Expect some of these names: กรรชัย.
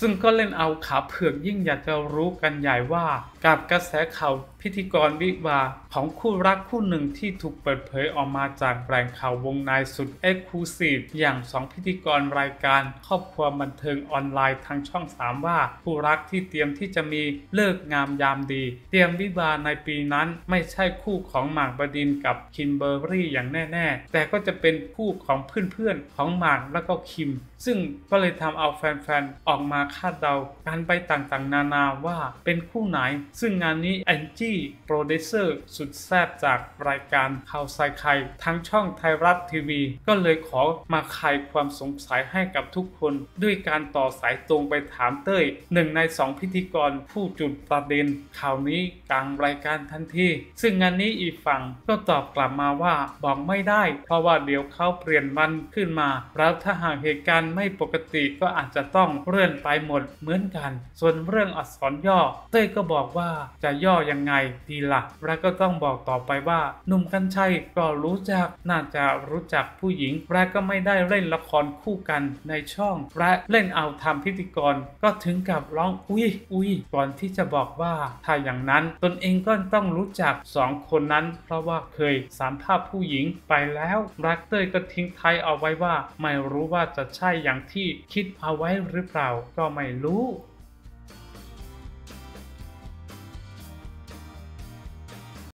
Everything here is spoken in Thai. ซึ่งก็เล่นเอาขาเผือกยิ่งอยากจะรู้กันใหญ่ว่ากับกระแสข่าวพิธีกรวิวาห์ของคู่รักคู่หนึ่งที่ถูกเปิดเผยออกมาจากแหล่งข่าววงในสุด Exclusive อย่าง2พิธีกรรายการครอบครัวบันเทิงออนไลน์ทางช่อง3ว่าคู่รักที่เตรียมที่จะมีเลิกงามยามดีเตรียมวิวาห์ในปีนั้นไม่ใช่คู่ของหมากบดินทร์กับคิมเบอร์รี่อย่างแน่ๆแต่ก็จะเป็นคู่ของเพื่อนๆของหมากและก็คิมซึ่งก็เลยทำเอาแฟนๆออกมาคาดเดากันไปต่างๆนานาว่าเป็นคู่ไหนซึ่งงานนี้แอนจี้โปรดิวเซอร์สุดแซ่บจากรายการข่าวใส่ไข่ทั้งช่องไทยรัฐทีวีก็เลยขอมาไขความสงสัยให้กับทุกคนด้วยการต่อสายตรงไปถามเต้ยหนึ่งใน2พิธีกรผู้จุดประเด็นข่าวนี้กลางรายการทันทีซึ่งงานนี้อีกฝั่งก็ตอบกลับมาว่าบอกไม่ได้เพราะว่าเดี๋ยวเขาเปลี่ยนวันขึ้นมาแล้วถ้าหากเหตุการณ์ไม่ปกติก็อาจจะต้องเลื่อนไปหมดเหมือนกันส่วนเรื่องอักษรย่อเต้ยก็บอกว่าจะย่อยังไงดีล่ะและก็ต้องบอกต่อไปว่าหนุ่มกรรชัยก็รู้จักน่าจะรู้จักผู้หญิงและก็ไม่ได้เล่นละครคู่กันในช่องและเล่นเอาทำพิธีกรก็ถึงกับร้องอุ้ยก่อนที่จะบอกว่าถ้าอย่างนั้นตนเองก็ต้องรู้จัก2คนนั้นเพราะว่าเคยสัมภาษณ์ผู้หญิงไปแล้วรักเต้ยก็ทิ้งท้ายเอาไว้ว่าไม่รู้ว่าจะใช่อย่างที่คิดเอาไว้หรือเปล่าก็ไม่รู้